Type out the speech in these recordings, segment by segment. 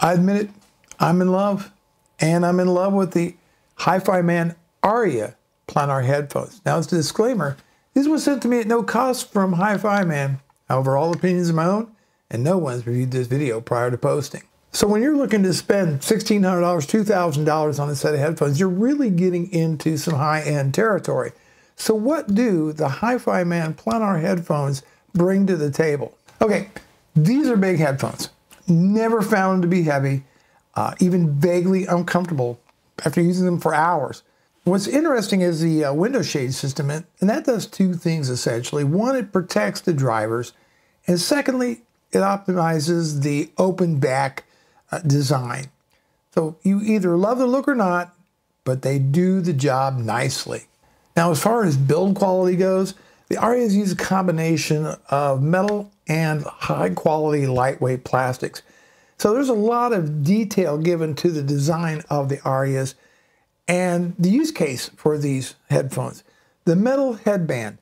I admit it, I'm in love, and I'm in love with the HiFiMan Arya planar headphones. Now, as a disclaimer, these were sent to me at no cost from HiFiMan. However, all opinions are my own, and no one's reviewed this video prior to posting. So when you're looking to spend $1,600, $2,000 on a set of headphones, you're really getting into some high-end territory. So what do the HiFiMan planar headphones bring to the table? Okay, these are big headphones. Never found to be heavy, even vaguely uncomfortable after using them for hours. What's interesting is the window shade system, and that does two things essentially. One, it protects the drivers, and secondly, it optimizes the open back design. So you either love the look or not, but they do the job nicely. Now, as far as build quality goes, the Aryas use a combination of metal and high-quality lightweight plastics. So there's a lot of detail given to the design of the Aryas and the use case for these headphones. The metal headband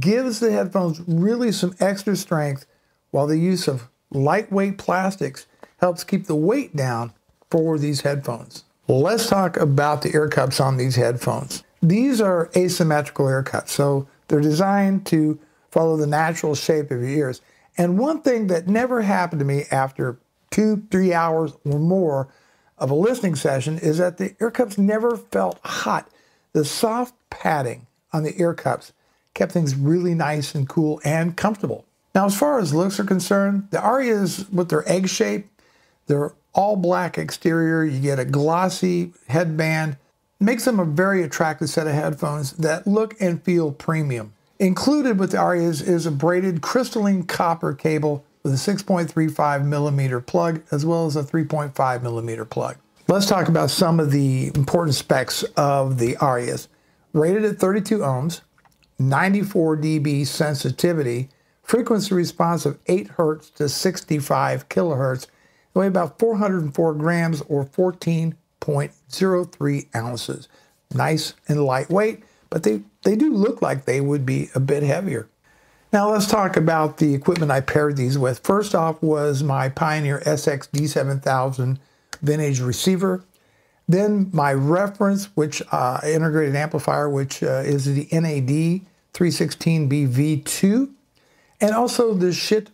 gives the headphones really some extra strength, while the use of lightweight plastics helps keep the weight down for these headphones. Let's talk about the ear cups on these headphones. These are asymmetrical ear cups, so they're designed to follow the natural shape of your ears. And one thing that never happened to me after 2-3 hours or more of a listening session is that the ear cups never felt hot. The soft padding on the ear cups kept things really nice and cool and comfortable. Now, as far as looks are concerned, the Aryas, with their egg shape, their all black exterior, you get a glossy headband, makes them a very attractive set of headphones that look and feel premium. Included with the Aryas is a braided crystalline copper cable with a 6.35mm plug, as well as a 3.5mm plug. Let's talk about some of the important specs of the Aryas. Rated at 32 ohms, 94 dB sensitivity, frequency response of 8 hertz to 65 kilohertz, weigh about 404 grams or 14.03 ounces. Nice and lightweight, but they do look like they would be a bit heavier. Now let's talk about the equipment I paired these with. First off was my Pioneer SX-D7000 vintage receiver. Then my reference, which integrated amplifier, which is the NAD 316BeeV2. And also the Schiit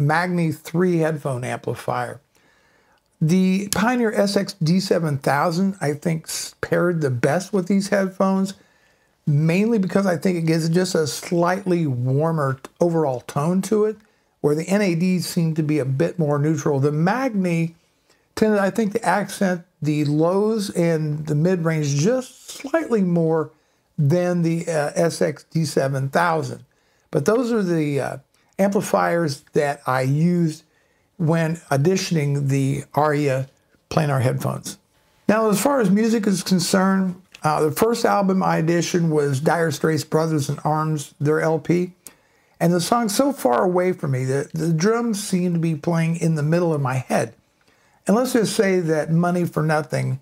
Magni 3 headphone amplifier. The Pioneer SX-D7000, I think, paired the best with these headphones, mainly because I think it gives just a slightly warmer overall tone to it, where the NAD seemed to be a bit more neutral. The Magni tended, I think, to accent the lows and the mid-range just slightly more than the SX-D7000. But those are the amplifiers that I used when auditioning the Arya planar headphones. Now, as far as music is concerned, the first album I auditioned was Dire Straits' Brothers in Arms, their LP. And the song's so far away from me that the drums seem to be playing in the middle of my head. And let's just say that Money for Nothing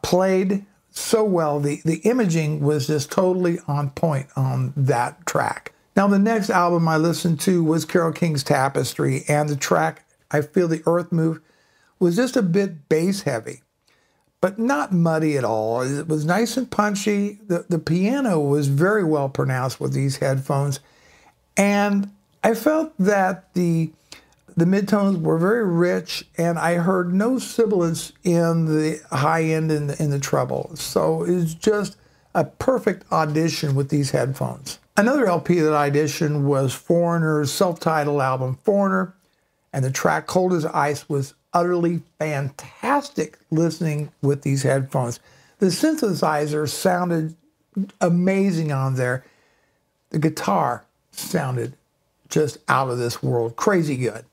played so well. The imaging was just totally on point on that track. Now, the next album I listened to was Carole King's Tapestry, and the track, I Feel the Earth Move, was just a bit bass heavy, but not muddy at all. It was nice and punchy. The piano was very well pronounced with these headphones, and I felt that the midtones were very rich, and I heard no sibilance in the high end and in the treble. So it's just a perfect audition with these headphones. Another LP that I auditioned was Foreigner's self-titled album, Foreigner, and the track Cold as Ice was utterly fantastic listening with these headphones. The synthesizer sounded amazing on there. The guitar sounded just out of this world, crazy good.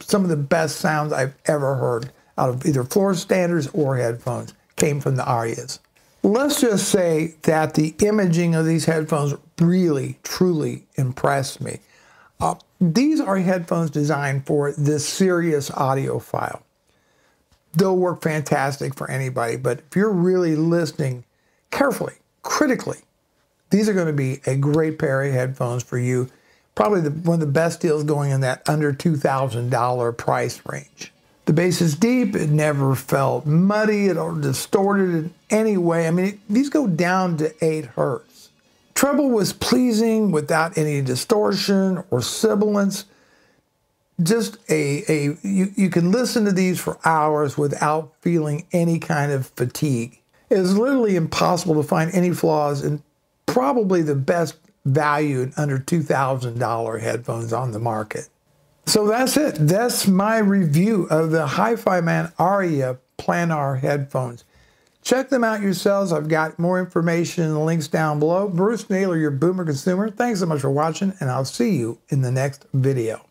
Some of the best sounds I've ever heard out of either floor standards or headphones came from the Aryas. Let's just say that the imaging of these headphones really, truly impressed me. These are headphones designed for this serious audiophile. They'll work fantastic for anybody, but if you're really listening carefully, critically, these are going to be a great pair of headphones for you. Probably one of the best deals going in that under $2,000 price range. The bass is deep, it never felt muddy or distorted in any way. I mean, these go down to 8 Hz. Treble was pleasing without any distortion or sibilance. Just you can listen to these for hours without feeling any kind of fatigue. It is literally impossible to find any flaws and probably the best value in under $2,000 headphones on the market. So that's it. That's my review of the HiFiMan Arya planar headphones. Check them out yourselves. I've got more information and links down below. Bruce Naylor, your Boomer Consumer. Thanks so much for watching, and I'll see you in the next video.